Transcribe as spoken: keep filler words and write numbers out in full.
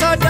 ساڑ